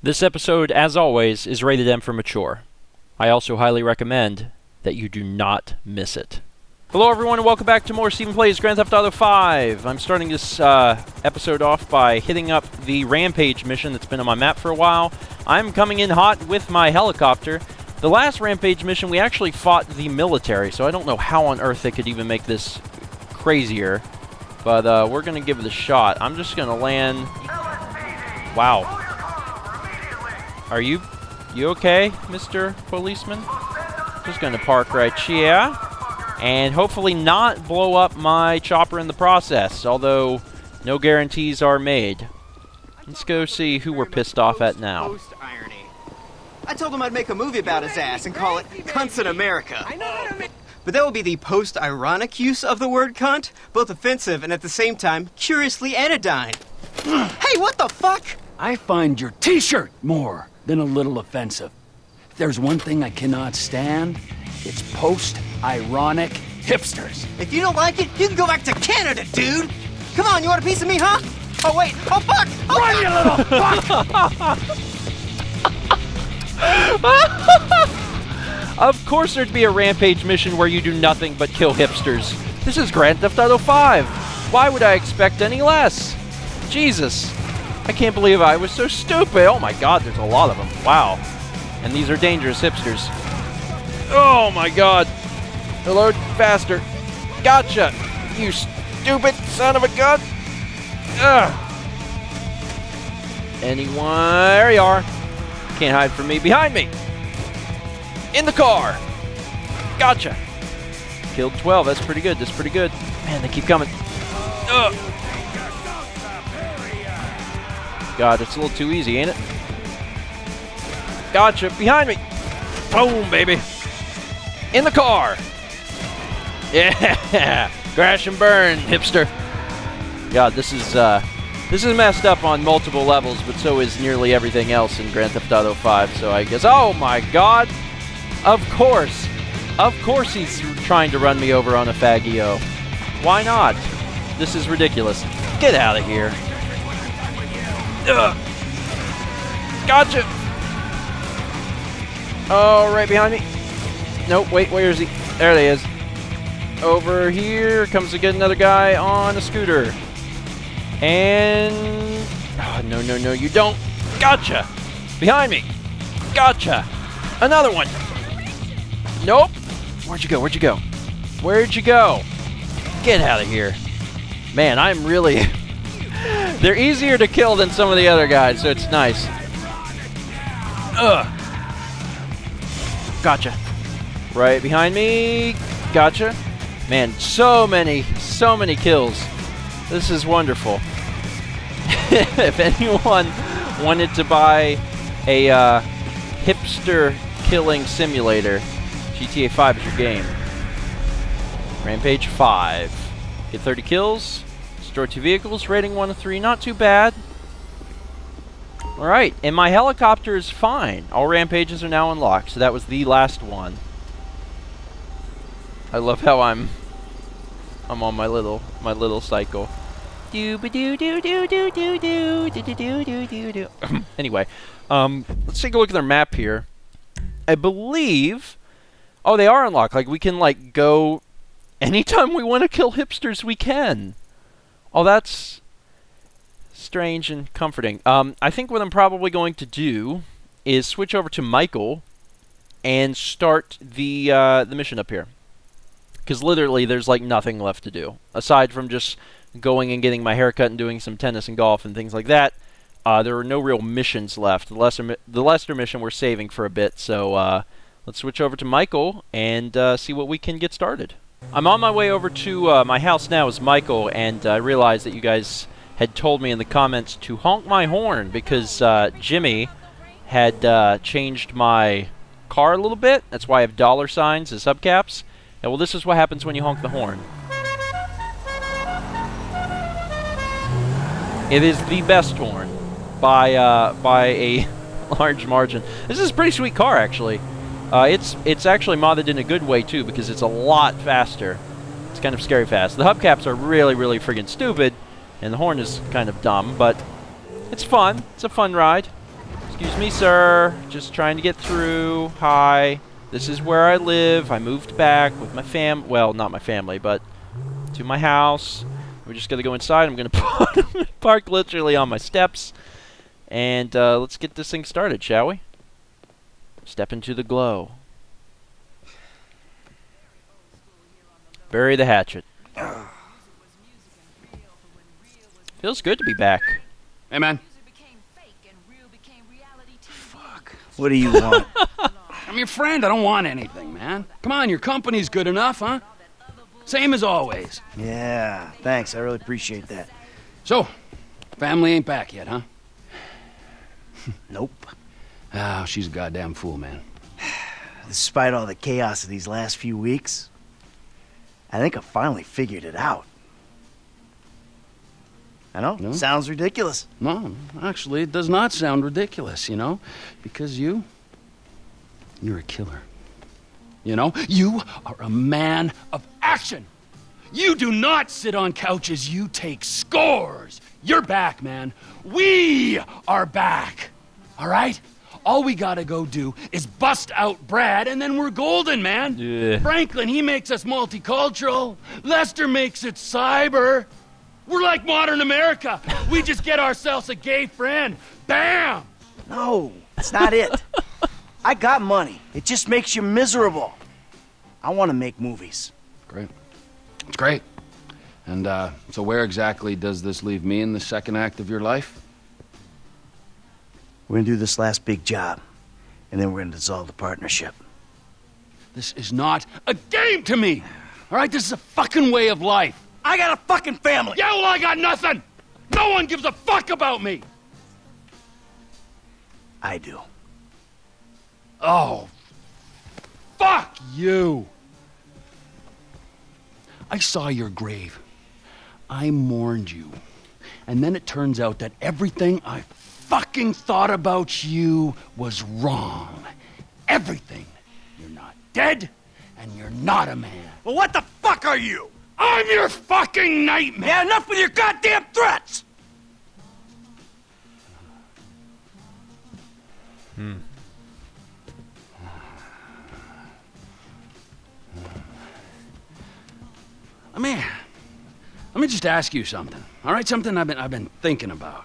This episode, as always, is rated M for mature. I also highly recommend that you do not miss it. Hello everyone and welcome back to more Stephen Plays Grand Theft Auto 5. I'm starting this episode off by hitting up the Rampage mission that's been on my map for a while. I'm coming in hot with my helicopter. The last Rampage mission we actually fought the military, so I don't know how on earth they could even make this crazier. But we're going to give it a shot. I'm just going to land... Wow. Are you okay, Mr. Policeman? Just gonna park right here. And hopefully not blow up my chopper in the process, although no guarantees are made. Let's go see who we're pissed off at now. I told him I'd make a movie about his ass and call it Cunts in America. But that would be the post-ironic use of the word cunt, both offensive and at the same time curiously anodyne. Hey, what the fuck? I find your t-shirt more than a little offensive. If there's one thing I cannot stand, it's post-ironic hipsters. If you don't like it, you can go back to Canada, dude! Come on, you want a piece of me, huh? Oh, wait! Oh, fuck! Oh, run, you little fuck! Of course there'd be a Rampage mission where you do nothing but kill hipsters. This is Grand Theft Auto 5. Why would I expect any less? Jesus. I can't believe I was so stupid. Oh my god, there's a lot of them. Wow. And these are dangerous hipsters. Oh my god. Hello, bastard. Gotcha, you stupid son of a gun. Ugh. Anyone? There you are. Can't hide from me. Behind me. In the car. Gotcha. Killed 12. That's pretty good. That's pretty good. Man, they keep coming. Ugh. God, it's a little too easy, ain't it? Gotcha, behind me! Boom, baby! In the car! Yeah! Crash and burn, hipster! God, this is messed up on multiple levels, but so is nearly everything else in Grand Theft Auto 5, so I guess... Oh my god! Of course! Of course he's trying to run me over on a Faggio. Why not? This is ridiculous. Get out of here. Ugh. Gotcha! Oh, right behind me. Nope, wait, where is he? There he is. Over here comes again another guy on a scooter. And... Oh, no, no, no, you don't. Gotcha! Behind me. Gotcha! Another one. Nope. Where'd you go? Where'd you go? Where'd you go? Get out of here. Man, I'm really... They're easier to kill than some of the other guys, so it's nice. Ugh. Gotcha. Right behind me. Gotcha. Man, so many kills. This is wonderful. If anyone wanted to buy a hipster killing simulator, GTA 5 is your game. Rampage 5. Get 30 kills. Destroy 2 vehicles, rating 1 to 3, not too bad. Alright, and my helicopter is fine. All rampages are now unlocked, so that was the last one. I love how I'm on my little cycle. Anyway, let's take a look at their map here. I believe oh, they are unlocked. Like we can like go anytime we want to kill hipsters, we can. Oh, that's strange and comforting. I think what I'm probably going to do is switch over to Michael and start the mission up here. Because literally there's like nothing left to do. Aside from just going and getting my haircut and doing some tennis and golf and things like that, there are no real missions left. The lesser mission we're saving for a bit, so let's switch over to Michael and see what we can get started. I'm on my way over to my house now as Michael, and I realized that you guys had told me in the comments to honk my horn because Jimmy had changed my car a little bit. That's why I have dollar signs as hubcaps. And well, this is what happens when you honk the horn. It is the best horn by a large margin. This is a pretty sweet car, actually. It's actually modded in a good way, too, because it's a lot faster. It's kind of scary fast. The hubcaps are really, really friggin' stupid, and the horn is kind of dumb, but it's fun. It's a fun ride. Let's Excuse me, sir. Just trying to get through. Hi. This is where I live. I moved back with my fam... Well, not my family, but to my house. We're just going to go inside. I'm going to park literally on my steps. And let's get this thing started, shall we? Step into the glow. Bury the hatchet. Feels good to be back. Hey, man. Fuck. What do you want? I'm your friend. I don't want anything, man. Come on, your company's good enough, huh? Same as always. Yeah, thanks. I really appreciate that. So, family ain't back yet, huh? Nope. Oh, she's a goddamn fool, man. Despite all the chaos of these last few weeks, I think I finally figured it out. I know, no? Sounds ridiculous. No, actually, it does not sound ridiculous, you know? Because you're a killer. You know, you are a man of action. You do not sit on couches, you take scores. You're back, man. We are back, all right? All we gotta go do is bust out Brad, and then we're golden, man. Yeah. Franklin, he makes us multicultural. Lester makes it cyber. We're like modern America. We just get ourselves a gay friend. Bam! No, that's not it. I got money. It just makes you miserable. I want to make movies. Great. It's great. And so where exactly does this leave me in the second act of your life? We're going to do this last big job, and then we're going to dissolve the partnership. This is not a game to me. All right, this is a fucking way of life. I got a fucking family. Yeah, well, I got nothing. No one gives a fuck about me. I do. Oh, fuck you. I saw your grave. I mourned you. And then it turns out that everything I fucking thought about you was wrong. Everything. You're not dead, and you're not a man. Well, what the fuck are you? I'm your fucking nightmare. Yeah, enough with your goddamn threats. I mean, let me just ask you something, all right? Something I've been thinking about.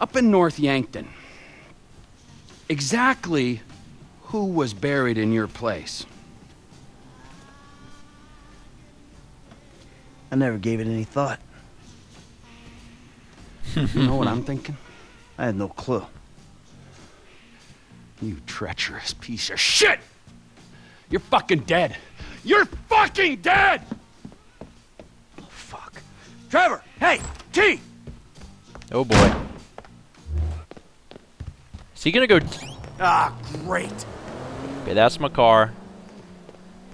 Up in North Yankton, exactly who was buried in your place? I never gave it any thought. You know what I'm thinking? I had no clue. You treacherous piece of shit! You're fucking dead! You're fucking dead! Oh, fuck. Trevor! Hey! T! Oh, boy. Is he gonna go... Ah, great. Okay, that's my car.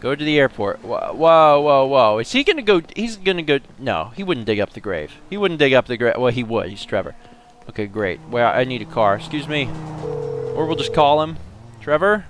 Go to the airport. Whoa, whoa, whoa. Is he gonna go... He's gonna go... No, he wouldn't dig up the grave. He wouldn't dig up the grave. Well, he would. He's Trevor. Okay, great. Well, I need a car. Excuse me. Or we'll just call him. Trevor?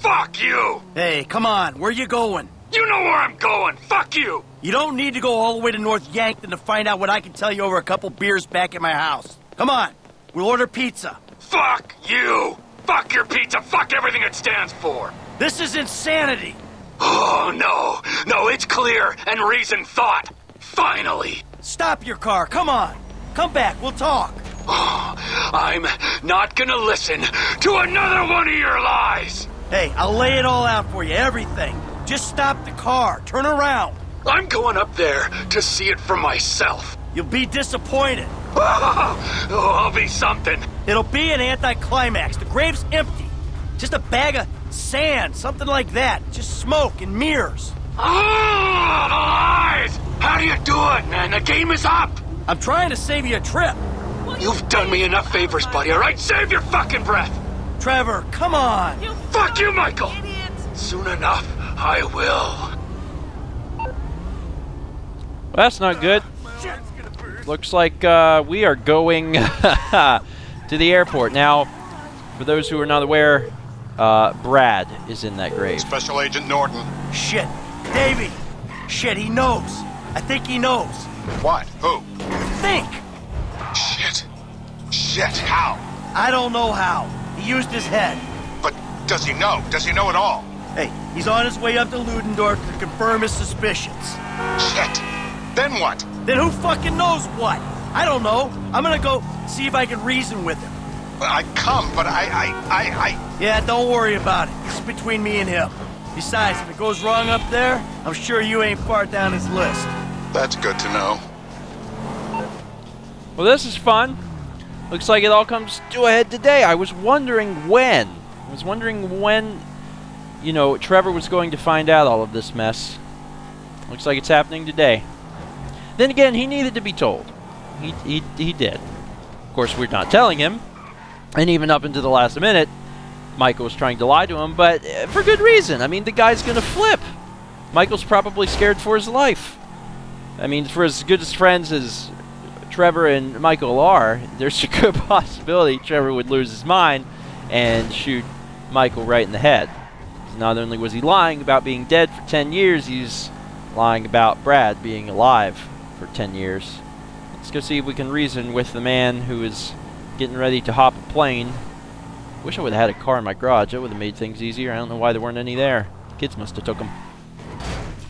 Fuck you! Hey, come on, where you going? You know where I'm going, fuck you! You don't need to go all the way to North Yankton to find out what I can tell you over a couple beers back at my house. Come on, we'll order pizza. Fuck you! Fuck your pizza, fuck everything it stands for! This is insanity! Oh, no, no, it's clear and reasoned thought, finally! Stop your car, come on! Come back, we'll talk! Oh, I'm not gonna listen to another one of your lies! Hey, I'll lay it all out for you, everything. Just stop the car, turn around. I'm going up there to see it for myself. You'll be disappointed. Oh, I'll be something. It'll be an anticlimax. The grave's empty. Just a bag of sand, something like that. Just smoke and mirrors. Oh, the lies! How do you do it, man? The game is up. I'm trying to save you a trip. You've done me enough favors, buddy, all right? Save your fucking breath. Trevor, come on! You fuck you, Michael! Idiot. Soon enough, I will. Well, that's not good. Looks like we are going to the airport. Now, for those who are not aware, Brad is in that grave. Special Agent Norton. Shit. Davey. Shit, he knows. I think he knows. What? Who? Think! Shit. Shit. shit. How? I don't know how. He used his head. But does he know? Does he know at all? Hey, he's on his way up to Ludendorff to confirm his suspicions. Shit. Then what? Then who fucking knows what? I don't know. I'm gonna go see if I can reason with him. But I come, but I... Yeah, don't worry about it. It's between me and him. Besides, if it goes wrong up there, I'm sure you ain't far down his list. That's good to know. Well, this is fun. Looks like it all comes to a head today. I was wondering when, you know, Trevor was going to find out all of this mess. Looks like it's happening today. Then again, he needed to be told. He did. Of course, we're not telling him. And even up until the last minute, Michael was trying to lie to him, but for good reason. I mean, the guy's gonna flip. Michael's probably scared for his life. I mean, for as good as friends as Trevor and Michael are, there's a good possibility Trevor would lose his mind and shoot Michael right in the head. Not only was he lying about being dead for 10 years, he's lying about Brad being alive for 10 years. Let's go see if we can reason with the man who is getting ready to hop a plane. Wish I would have had a car in my garage. That would have made things easier. I don't know why there weren't any there. Kids must have took them.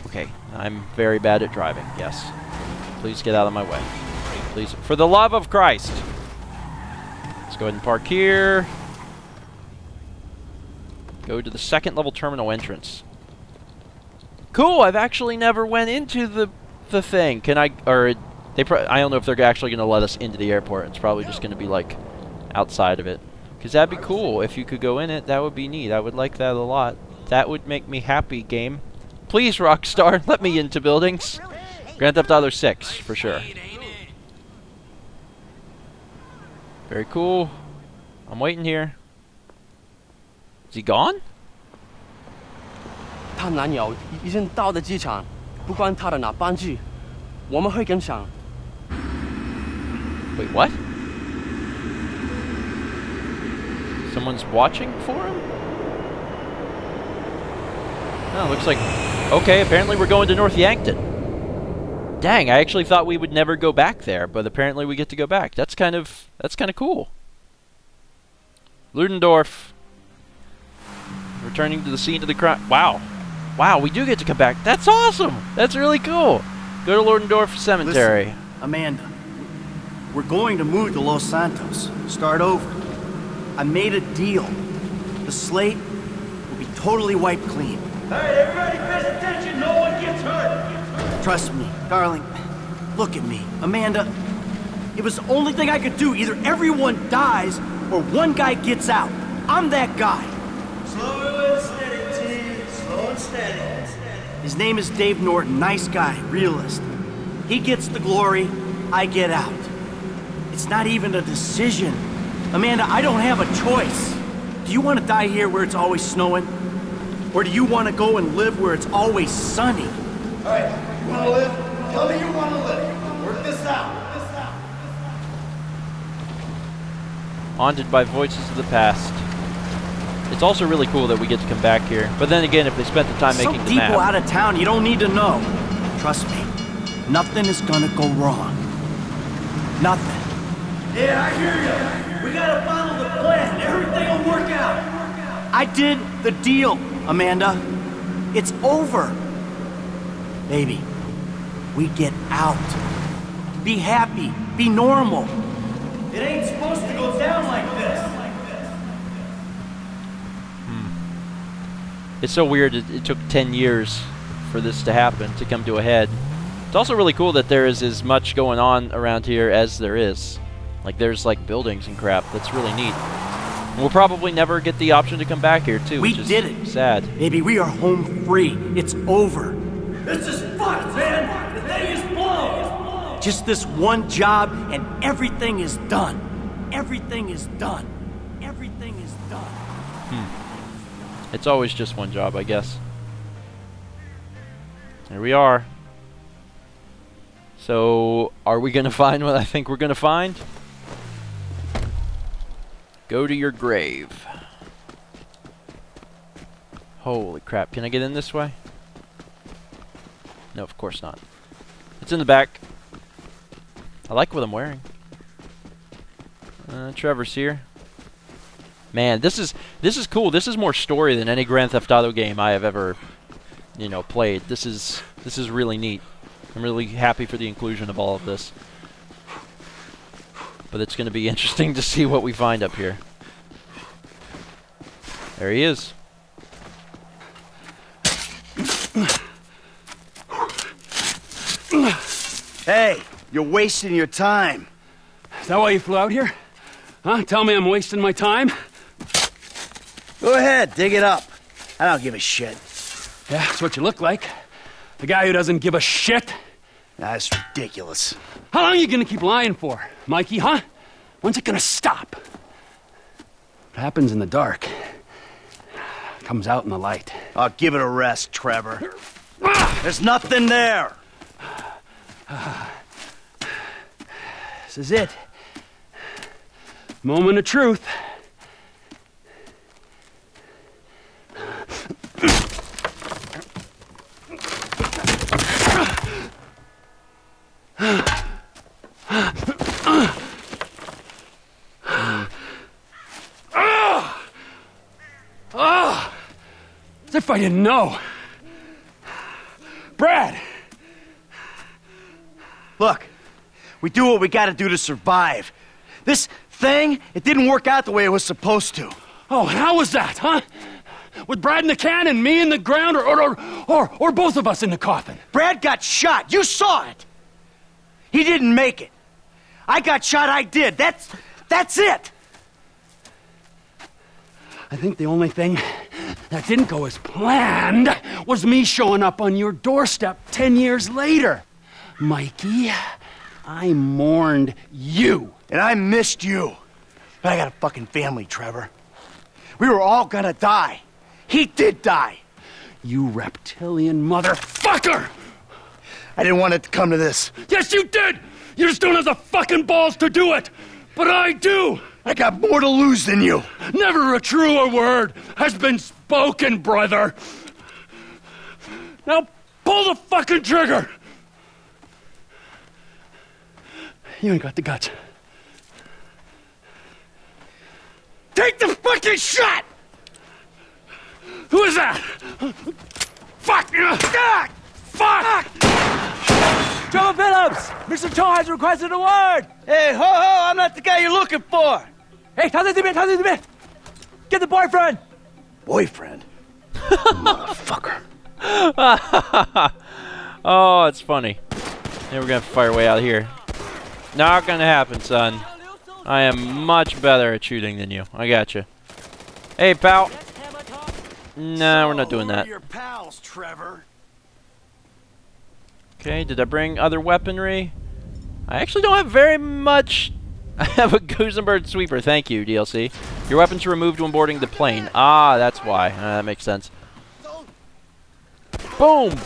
Okay, I'm very bad at driving, yes. Please get out of my way. Please, for the love of Christ. Let's go ahead and park here. Go to the second level terminal entrance. Cool, I've actually never went into the thing. Can I, or I don't know if they're actually going to let us into the airport. It's probably just going to be like outside of it. Because that'd be cool if you could go in it. That would be neat. I would like that a lot. That would make me happy, game. Please, Rockstar, let me into buildings. Grand Theft Auto 6, for sure. Very cool. I'm waiting here. Is he gone? Wait, what? Someone's watching for him? Oh, looks like... Okay, apparently we're going to North Yankton. Dang, I actually thought we would never go back there, but apparently we get to go back. That's kind of cool. Ludendorff. Returning to the scene of the crime. Wow. Wow, we do get to come back. That's awesome. That's really cool. Go to Ludendorff Cemetery. Listen, Amanda, we're going to move to Los Santos. Start over. I made a deal. The slate will be totally wiped clean. Hey, everybody pays attention. No one gets hurt. Trust me, darling. Look at me. Amanda, it was the only thing I could do. Either everyone dies or one guy gets out. I'm that guy. Slow and steady, T. Slow and steady. His name is Dave Norton. Nice guy, realist. He gets the glory, I get out. It's not even a decision. Amanda, I don't have a choice. Do you want to die here where it's always snowing? Or do you want to go and live where it's always sunny? All right, you want to live? Tell me you want to live. Work this out. Haunted by voices of the past. It's also really cool that we get to come back here. But then again, if they spent the time making the map... Some people out of town you don't need to know. Trust me, nothing is gonna go wrong. Nothing. Yeah, I hear you. We gotta follow the plan. Everything will work out. I did the deal, Amanda. It's over. Baby, we get out. Be happy. Be normal. It ain't supposed to go down like this. It's so weird it took 10 years for this to happen, to come to a head. It's also really cool that there is as much going on around here as there is. Like, there's, like, buildings and crap. That's really neat. And we'll probably never get the option to come back here, too, which is sad. We did it! Sad. Baby, we are home free. It's over. This is fucked, man! The thing is blown! Just this one job, and everything is done. Everything is done. Everything is done. It's always just one job, I guess. Here we are. So, are we going to find what I think we're going to find? Go to your grave. Holy crap. Can I get in this way? No, of course not. It's in the back. I like what I'm wearing. Trevor's here. Man, this is cool. This is more story than any Grand Theft Auto game I have ever, you know, played. This is really neat. I'm really happy for the inclusion of all of this. But it's going to be interesting to see what we find up here. There he is. Hey, you're wasting your time. Is that why you flew out here? Huh? Tell me I'm wasting my time? Go ahead, dig it up. I don't give a shit. Yeah, that's what you look like. The guy who doesn't give a shit. That's ridiculous. How long are you gonna keep lying for, Mikey, huh? When's it gonna stop? What happens in the dark comes out in the light. I'll give it a rest, Trevor. There's nothing there. This is it. Moment of truth. As if I didn't know. Brad! Look, we do what we gotta do to survive. This thing, it didn't work out the way it was supposed to. Oh, and how was that, huh? With Brad in the cannon, me in the ground, or both of us in the coffin? Brad got shot. You saw it. He didn't make it. I got shot, I did. That's it. I think the only thing that didn't go as planned was me showing up on your doorstep 10 years later. Mikey, I mourned you. And I missed you. But I got a fucking family, Trevor. We were all gonna die. He did die. You reptilian motherfucker! I didn't want it to come to this. Yes, you did! You just don't have the fucking balls to do it! But I do! I got more to lose than you. Never a truer word has been spoken, brother. Now pull the fucking trigger. You ain't got the guts. Take the fucking shot. Who is that? Fuck! Fuck! Fuck! Trevor Phillips, Mr. Tao has requested a word. Hey, ho! I'm not the guy you're looking for. Hey, Tao, get the boyfriend. Boyfriend? Motherfucker. Oh, it's funny. Now we're gonna fire way out here. Not gonna happen, son. I am much better at shooting than you. I gotcha. Hey, pal. Nah, we're not doing that. Okay, did I bring other weaponry? I actually don't have very much. I have a Gusenberg Sweeper. Thank you, DLC. Your weapons are removed when boarding the plane. Ah, that's why. That makes sense. Boom!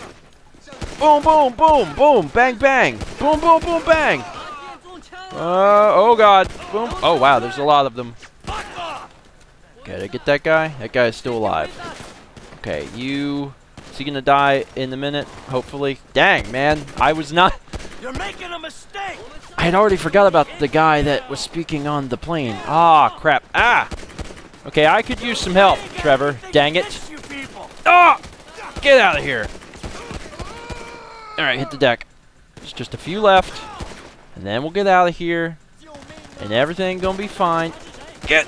Boom, boom, boom, boom! Bang, bang! Boom, boom, boom, bang! Oh god. Boom. Oh wow, there's a lot of them. Okay, did I get that guy? That guy is still alive. Okay, you... Is he gonna die in a minute? Hopefully. Dang, man. I was not... You're making a mistake! I had already forgot about the guy that was speaking on the plane. Ah, crap. Ah! Okay, I could use some help, Trevor. Dang it. Ah! Oh, get out of here. Alright, hit the deck. There's just a few left. And then we'll get out of here, and everything gonna be fine. Get!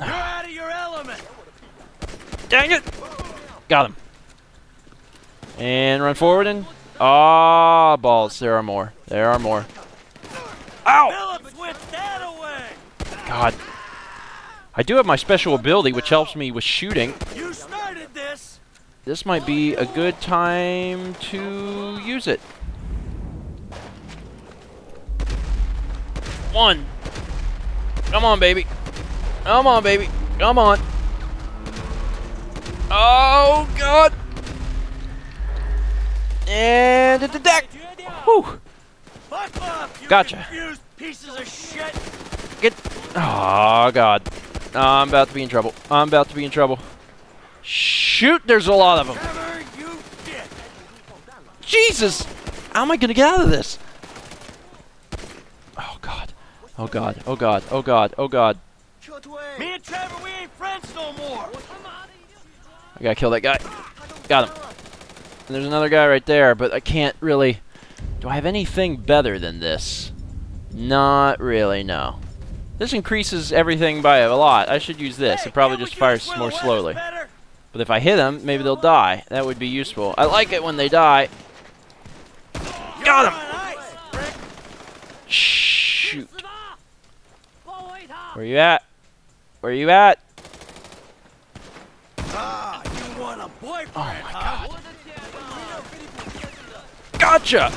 You're out of your element. Dang it! Got him. And run forward and ah, balls! There are more. There are more. Ow! God, I do have my special ability, which helps me with shooting. You started this. This might be a good time to use it. One. Come on, baby. Come on, baby. Come on. Oh, God. And hit the deck. Whew. Gotcha. Get. Oh, God. I'm about to be in trouble. I'm about to be in trouble. Shoot, there's a lot of them. Jesus. How am I going to get out of this? Oh, God. Oh god, oh god, oh god, oh god. Me and Trevor, we ain't friends no more. I gotta kill that guy. Got him. And there's another guy right there, but I can't really... Do I have anything better than this? Not really, no. This increases everything by a lot. I should use this. It probably just fires more slowly. But if I hit them, maybe they'll die. That would be useful. I like it when they die. Got him! Shoot. Where you at? Where you at? Oh my god. Gotcha!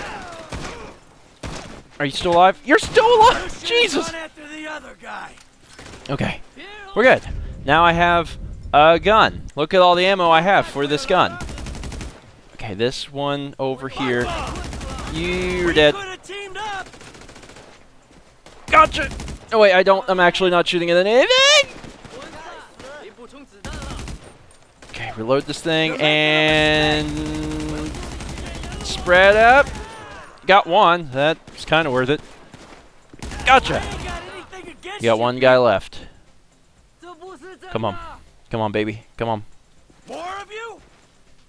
Are you still alive? You're still alive! Jesus! Okay. We're good. Now I have a gun. Look at all the ammo I have for this gun. Okay, this one over here. You're dead. Gotcha! Oh wait, I don't. I'm actually not shooting at anything! Okay, reload this thing and... Spread up. Got one. That's kind of worth it. Gotcha. You got one guy left. Come on. Come on, baby. Come on. Four of you?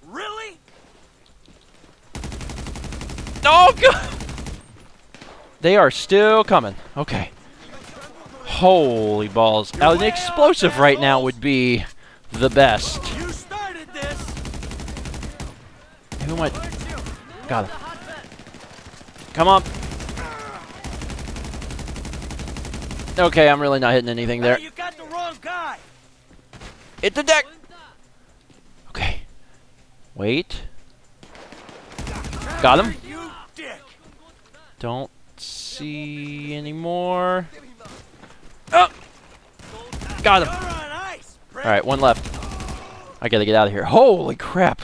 Really? Oh, God. They are still coming. Okay. Holy balls. An explosive right now would be the best. You started this. Who went? Got him. Come on. Okay, I'm really not hitting anything there. You got the wrong guy. Hit the deck. Okay. Wait. Got him. Don't see anymore. Oh! Got him. Alright, one left. I gotta get out of here. Holy crap.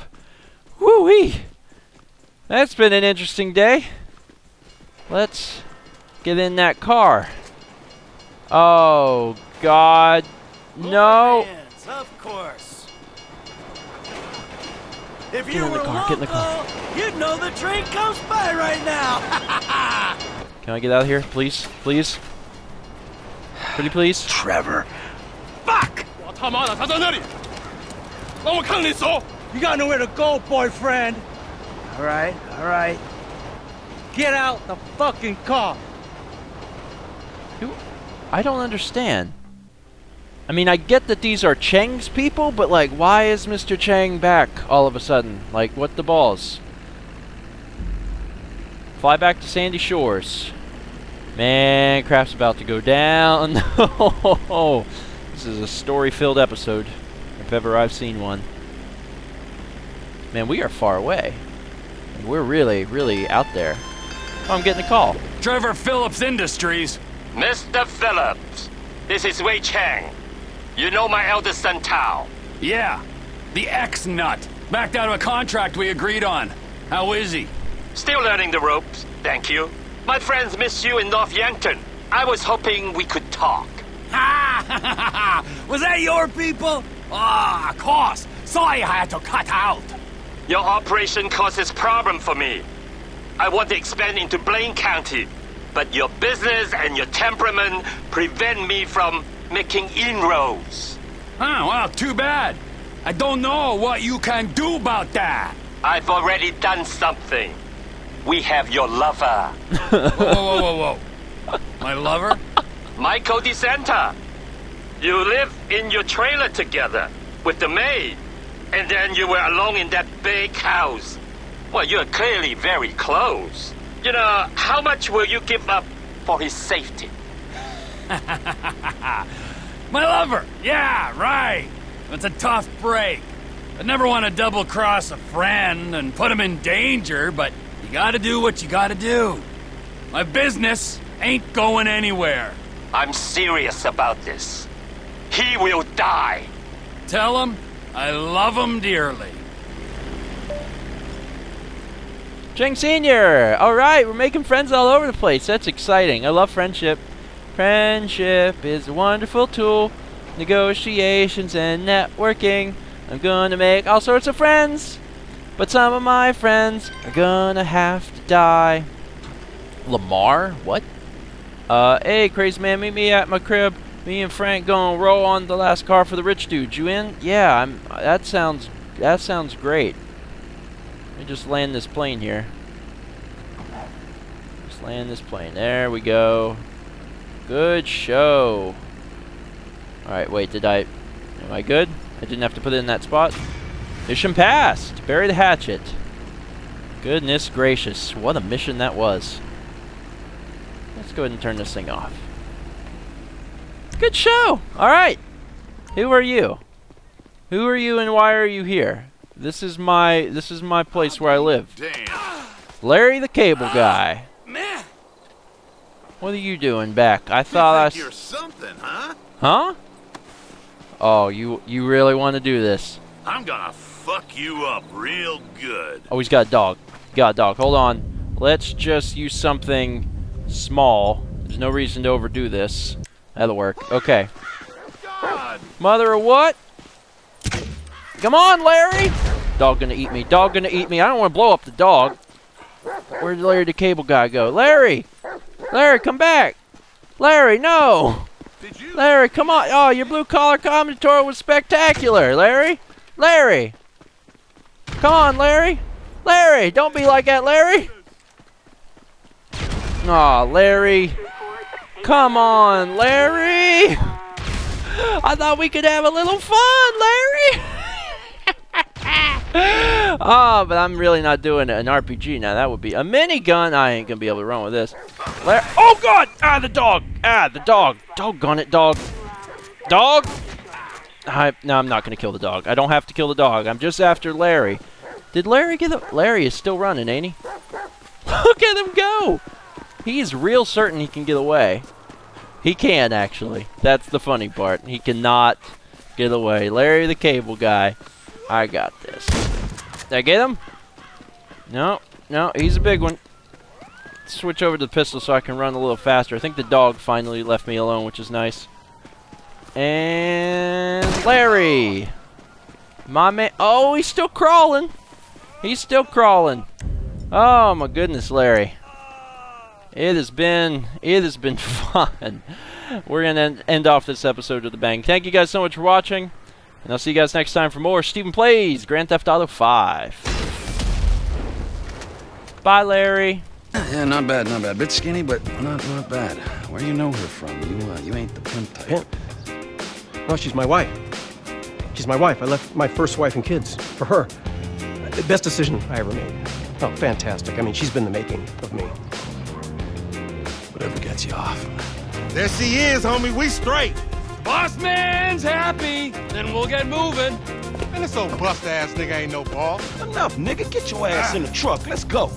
Woo-wee. That's been an interesting day. Let's get in that car. Oh god. No. Hands, of course. If you were local, get in the car. You'd know the train comes by right now. Can I get out of here? Please? Please? Pretty please? Trevor. Fuck! You got nowhere to go, boyfriend. Alright, alright. Get out the fucking car! I don't understand. I mean, I get that these are Chang's people, but like, why is Mr. Chang back all of a sudden? Like, what the balls? Fly back to Sandy Shores. Man, crap's about to go down. This is a story-filled episode, if ever I've seen one. Man, we are far away. We're really, really out there. Oh, I'm getting a call. Trevor Phillips Industries. Mr. Phillips, this is Wei Chang. You know my eldest son, Tao. Yeah, the ex-nut. Backed out of a contract we agreed on. How is he? Still learning the ropes, thank you. My friends miss you in North Yankton. I was hoping we could talk. Ha! Was that your people? Ah, of course. Sorry I had to cut out. Your operation causes problem for me. I want to expand into Blaine County, but your business and your temperament prevent me from making inroads. Oh, well, too bad. I don't know what you can do about that. I've already done something. We have your lover. Whoa, whoa, whoa, whoa. My lover? Michael DeSanta. You live in your trailer together with the maid. And then you were alone in that big house. Well, you're clearly very close. You know, how much will you give up for his safety? My lover! Yeah, right! It's a tough break. I never want to double-cross a friend and put him in danger, but you gotta do what you gotta do. My business ain't going anywhere. I'm serious about this. He will die. Tell him I love him dearly. Chang Sr. Alright, we're making friends all over the place. That's exciting. I love friendship. Friendship is a wonderful tool. Negotiations and networking. I'm gonna make all sorts of friends. But some of my friends are gonna have to die. Lamar? What? Hey, crazy man, meet me at my crib. Me and Frank gonna roll on the last car for the rich dude. You in? Yeah, I'm. That sounds great. Let me just land this plane here. Just land this plane. There we go. Good show. All right, wait. Am I good? I didn't have to put it in that spot. Mission passed. Bury the hatchet. Goodness gracious, what a mission that was. Let's go ahead and turn this thing off. Good show! Alright! Who are you? Who are you and why are you here? This is my place where I live. Damn. Larry the Cable Guy. Man. What are you doing back? I thought I you're something, huh? Huh? Oh, you really want to do this? I'm gonna fuck you up real good. Oh, he's got a dog. Got a dog. Hold on. Let's just use something small. There's no reason to overdo this. That'll work. Okay. God. Mother of what? Come on, Larry! Dog gonna eat me. Dog gonna eat me. I don't want to blow up the dog. Where'd Larry the Cable Guy go? Larry! Larry, come back! Larry, no! Larry, come on! Oh, your blue-collar commentator was spectacular, Larry! Larry! Come on, Larry! Larry, don't be like that, Larry! Aw, Larry! Come on, Larry! I thought we could have a little fun, Larry! Oh, but I'm really not doing an RPG now. That would be a minigun. I ain't gonna be able to run with this. Larry. Oh, God! Ah, the dog! Ah, the dog! Doggone it, dog! Dog! No, I'm not gonna kill the dog. I don't have to kill the dog. I'm just after Larry. Did Larry get up? Larry is still running, ain't he? Look at him go! He's real certain he can get away. He can, actually. That's the funny part. He cannot get away. Larry the Cable Guy. I got this. Did I get him? No. No, he's a big one. Switch over to the pistol so I can run a little faster. I think the dog finally left me alone, which is nice. And... Larry! My man... Oh, he's still crawling! He's still crawling. Oh, my goodness, Larry. It has been fun. We're gonna end off this episode with a bang. Thank you guys so much for watching, and I'll see you guys next time for more Stephen Plays Grand Theft Auto 5. Bye, Larry. Yeah, not bad, not bad. Bit skinny, but not bad. Where do you know her from? You ain't the pimp type. Yeah. Well, she's my wife. She's my wife. I left my first wife and kids for her. The best decision I ever made. Oh, fantastic. I mean, she's been the making of me. Whatever gets you off. There she is, homie. We straight. Boss man's happy. Then we'll get moving. And this old bust ass nigga ain't no boss. Enough, nigga. Get your ass in the truck. Let's go.